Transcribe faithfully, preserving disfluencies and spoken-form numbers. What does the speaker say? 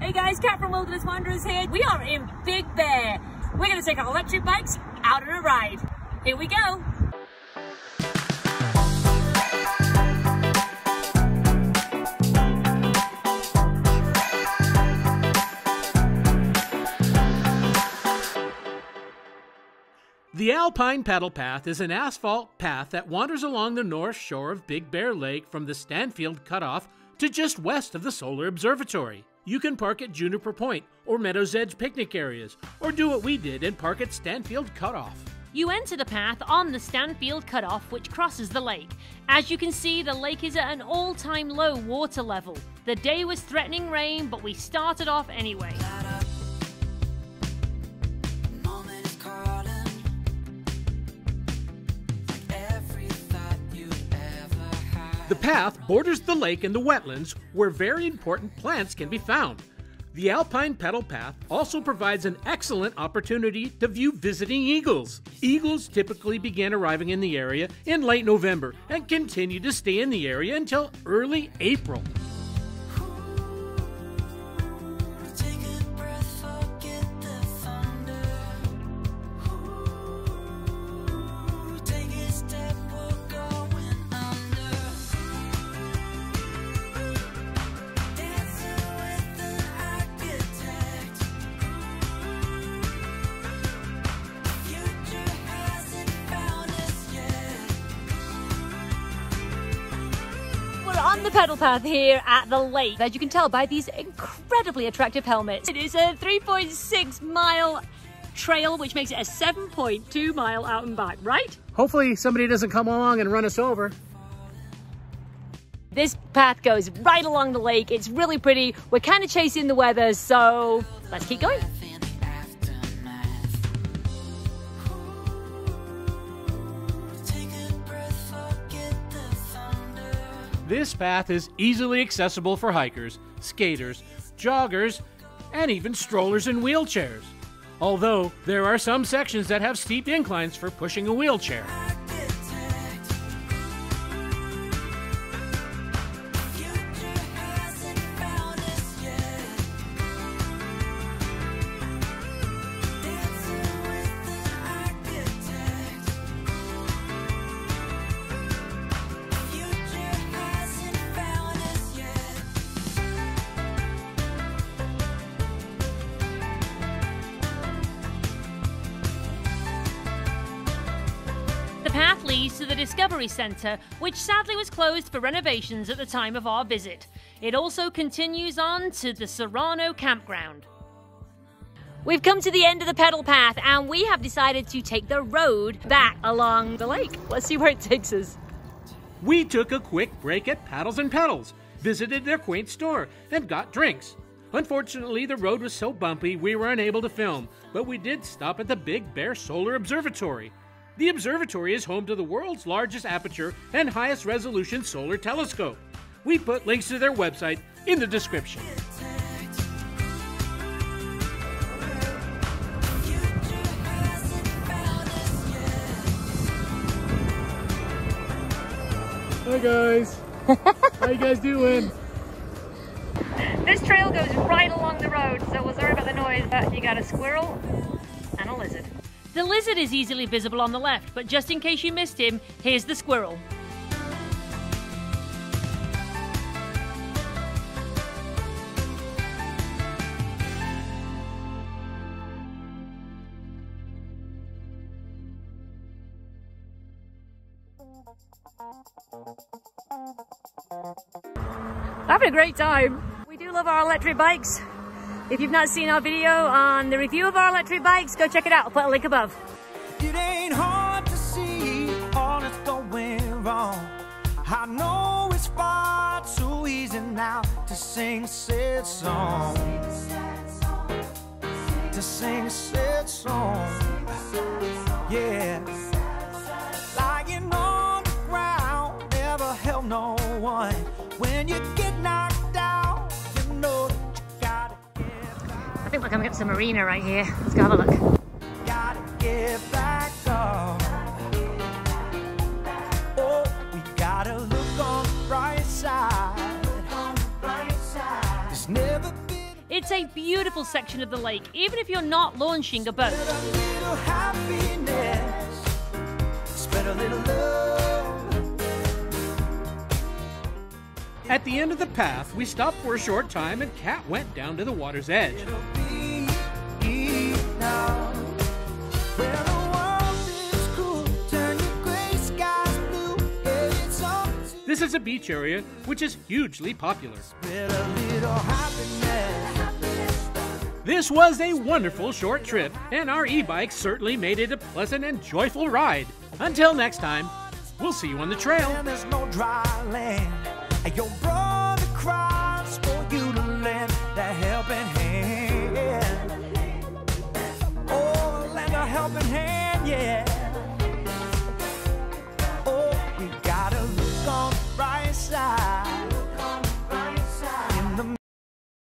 Hey guys, Kat from Wilderness Wanderers here. We are in Big Bear. We're gonna take our electric bikes out on a ride. Here we go. The Alpine Pedal Path is an asphalt path that wanders along the north shore of Big Bear Lake from the Stanfield Cutoff to just west of the Solar Observatory. You can park at Juniper Point or Meadows Edge picnic areas, or do what we did and park at Stanfield Cutoff. You enter the path on the Stanfield Cutoff, which crosses the lake. As you can see, the lake is at an all-time low water level. The day was threatening rain, but we started off anyway. The path borders the lake and the wetlands where very important plants can be found. The Alpine Pedal Path also provides an excellent opportunity to view visiting eagles. Eagles typically begin arriving in the area in late November and continue to stay in the area until early April. On the pedal path here at the lake, as you can tell by these incredibly attractive helmets. It is a three point six mile trail, which makes it a seven point two mile out and back, right? Hopefully somebody doesn't come along and run us over. This path goes right along the lake. It's really pretty. We're kind of chasing the weather, so let's keep going. This path is easily accessible for hikers, skaters, joggers, and even strollers and wheelchairs. Although there are some sections that have steep inclines for pushing a wheelchair. The path leads to the Discovery Center, which sadly was closed for renovations at the time of our visit. It also continues on to the Serrano Campground. We've come to the end of the pedal path and we have decided to take the road back along the lake. Let's see where it takes us. We took a quick break at Paddles and Pedals, visited their quaint store, and got drinks. Unfortunately, the road was so bumpy we were unable to film, but we did stop at the Big Bear Solar Observatory. The observatory is home to the world's largest aperture and highest resolution solar telescope. We put links to their website in the description. Hi guys, how you guys doing? This trail goes right along the road, so we're sorry about the noise, but you got a squirrel and a lizard. The lizard is easily visible on the left, but just in case you missed him, here's the squirrel. Having a great time. We do love our electric bikes. If you've not seen our video on the review of our electric bikes, go check it out. I'll put a link above. It ain't hard to see all that's going wrong. I know it's far too easy now to sing sad song. To sing sad song. Yeah. Lying on the ground, never help no one. When you get knocked, I think we're coming up to the marina right here. Let's go have a look. Gotta get back up. Oh, we gotta look on the bright side. There's never been It's a beautiful section of the lake, even if you're not launching a boat. At the end of the path, we stopped for a short time and Kat went down to the water's edge. This is a beach area which is hugely popular. This was a wonderful short trip, and our e-bike certainly made it a pleasant and joyful ride. Until next time, we'll see you on the trail. Your